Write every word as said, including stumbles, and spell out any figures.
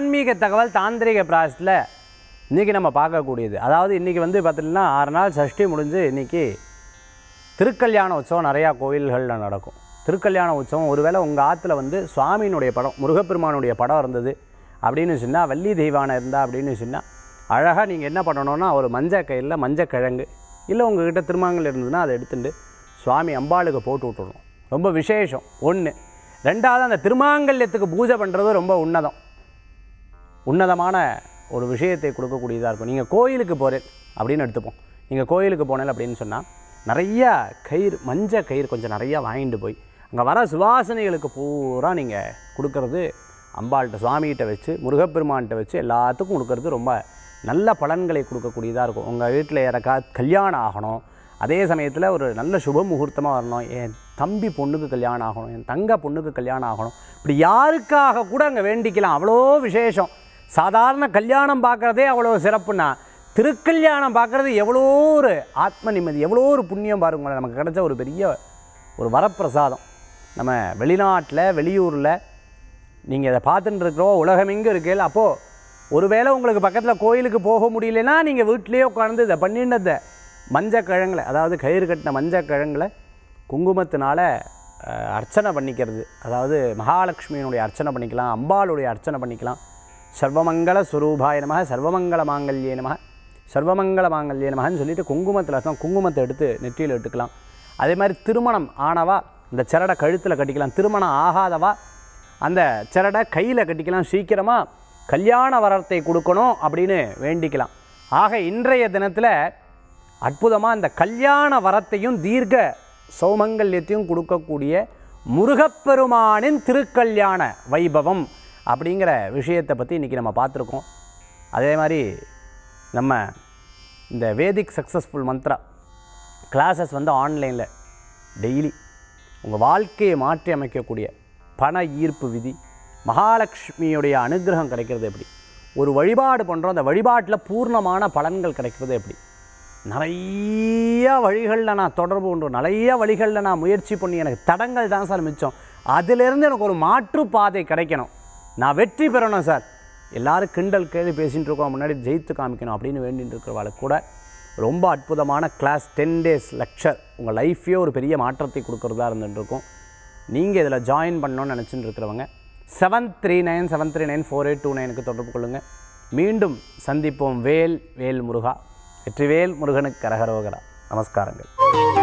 ஆன்மீக தகவல் தாந்திரிக பிராசஸில் இன்றைக்கி நம்ம பார்க்கக்கூடியது, அதாவது இன்றைக்கி வந்து பார்த்திங்கன்னா ஆறு நாள் சஷ்டி முடிஞ்சு இன்றைக்கி திருக்கல்யாண உற்சவம் நிறையா கோயில்களில் நடக்கும். திருக்கல்யாண உற்சவம் ஒருவேளை உங்கள் ஆற்றுல வந்து சுவாமியினுடைய படம், முருகப்பெருமானுடைய படம் இருந்தது அப்படின்னு சொன்னால், வள்ளி தெய்வானை இருந்தால் அப்படின்னு சொன்னால், அழகாக நீங்கள் என்ன பண்ணணும்னா ஒரு மஞ்சள் கயிறில் மஞ்சள் கிழங்கு இல்லை உங்கள்கிட்ட திருமாங்கல் இருந்ததுன்னா அதை எடுத்துட்டு சுவாமி அம்பாளுக்கு போட்டு விட்டுடணும். ரொம்ப விசேஷம் ஒன்று. ரெண்டாவது, அந்த திருமாங்கல்யத்துக்கு பூஜை பண்ணுறது ரொம்ப உன்னதம், உன்னதமான ஒரு விஷயத்தை கொடுக்கக்கூடியதாக இருக்கும். நீங்கள் கோயிலுக்கு போகிறேன் அப்படின்னு எடுத்துப்போம். நீங்கள் கோயிலுக்கு போனேன் அப்படின்னு சொன்னால் நிறையா கயிறு, மஞ்சள் கயிறு கொஞ்சம் நிறையா வாங்கிட்டு போய் அங்கே வர சுவாசனைகளுக்கு பூரா நீங்கள் கொடுக்கறது, அம்பாள்கிட்ட சுவாமிகிட்ட வச்சு முருகப்பெருமான்கிட்ட வச்சு எல்லாத்துக்கும் கொடுக்கறது ரொம்ப நல்ல பலன்களை கொடுக்கக்கூடியதாக இருக்கும். உங்கள் வீட்டில் யாருக்கா கல்யாணம் ஆகணும், அதே சமயத்தில் ஒரு நல்ல சுப முகூர்த்தமாக வரணும், என் தம்பி பொண்ணுக்கு கல்யாணம் ஆகணும், என் தங்க பொண்ணுக்கு கல்யாணம் ஆகணும், இப்படி யாருக்காக கூட அங்கே வேண்டிக்கலாம். அவ்வளோ விசேஷம். சாதாரண கல்யாணம் பார்க்குறதே அவ்வளோ சிறப்புன்னா, திருக்கல்யாணம் பார்க்குறது எவ்வளோ ஒரு ஆத்ம நிம்மதி, எவ்வளோ ஒரு புண்ணியம் பாருங்களேன். நமக்கு கிடைச்ச ஒரு பெரிய ஒரு வரப்பிரசாதம். நம்ம வெளிநாட்டில் வெளியூரில் நீங்கள் இதை பார்த்துட்டு இருக்கிறோம், உலகமெங்கும் இருக்கல. அப்போது ஒருவேளை உங்களுக்கு பக்கத்தில் கோயிலுக்கு போக முடியலன்னா நீங்கள் வீட்டிலேயே உட்காந்து இதை பண்ணினதை மஞ்சள் கிழங்கில், அதாவது கயிறு கட்டின மஞ்சள் கிழங்கில் குங்குமத்தினால் அர்ச்சனை பண்ணிக்கிறது, அதாவது மகாலட்சுமியினுடைய அர்ச்சனை பண்ணிக்கலாம், அம்பாளுடைய அர்ச்சனை பண்ணிக்கலாம். சர்வமங்கள சுரூபாய நமக, சர்வமங்கள மாங்கல்யே நமக, சர்வமங்கள மாங்கல்யே நமகன்னு சொல்லிட்டு குங்குமத்தில் தான் குங்குமத்தை எடுத்து நெற்றியில் எடுத்துக்கலாம். அதே மாதிரி திருமணம் ஆனவா இந்த சரடை கழுத்தில் கட்டிக்கலாம், திருமணம் ஆகாதவா அந்த சரடை கையில் கட்டிக்கலாம், சீக்கிரமாக கல்யாண வரத்தை கொடுக்கணும் அப்படின்னு வேண்டிக்கலாம். ஆக இன்றைய தினத்தில் அற்புதமாக இந்த கல்யாண வரத்தையும் தீர்க்க சௌமங்கல்யத்தையும் கொடுக்கக்கூடிய முருகப்பெருமானின் திருக்கல்யாண வைபவம் அப்படிங்கிற விஷயத்தை பற்றி இன்றைக்கி நம்ம பார்த்துருக்கோம். அதே மாதிரி நம்ம இந்த வேதிக் சக்ஸஸ்ஃபுல் மந்த்ரா கிளாஸஸ் வந்து ஆன்லைனில் டெய்லி உங்கள் வாழ்க்கையை மாற்றி அமைக்கக்கூடிய பண ஈர்ப்பு விதி, மகாலட்சுமியுடைய அனுகிரகம் கிடைக்கிறது எப்படி, ஒரு வழிபாடு பண்ணுறோம் அந்த வழிபாட்டில் பூர்ணமான பலன்கள் கிடைக்கிறது எப்படி, நிறையா வழிகளில் நான் தொடர்பு கொண்டு நிறைய வழிகளில் நான் முயற்சி பண்ணி எனக்கு தடங்கள் தான் சார் மிச்சம், அதிலிருந்து எனக்கு ஒரு மாற்றுப்பாதை கிடைக்கணும், நான் வெற்றி பெறணும் சார், எல்லோரும் கிண்டல் கேள்வி பேசிகிட்டு இருக்கோம் முன்னாடி ஜெயித்து காமிக்கணும் அப்படின்னு வேண்டிகிட்டு இருக்கிறவளுக்கு கூட ரொம்ப அற்புதமான கிளாஸ், டென் டேஸ் லெக்சர் உங்கள் லைஃப்பே ஒரு பெரிய மாற்றத்தை கொடுக்குறதா இருந்துகிட்ருக்கும். நீங்கள் இதில் ஜாயின் பண்ணணும்னு நினச்சிட்டு இருக்கிறவங்க seven three nine seven three nine four eight two நைனுக்கு தொடர்பு கொள்ளுங்கள். மீண்டும் சந்திப்போம். வேல் வேல் முருகா, வெற்றிவேல் முருகனுக்கு கரகரோகரா. நமஸ்காரங்கள்.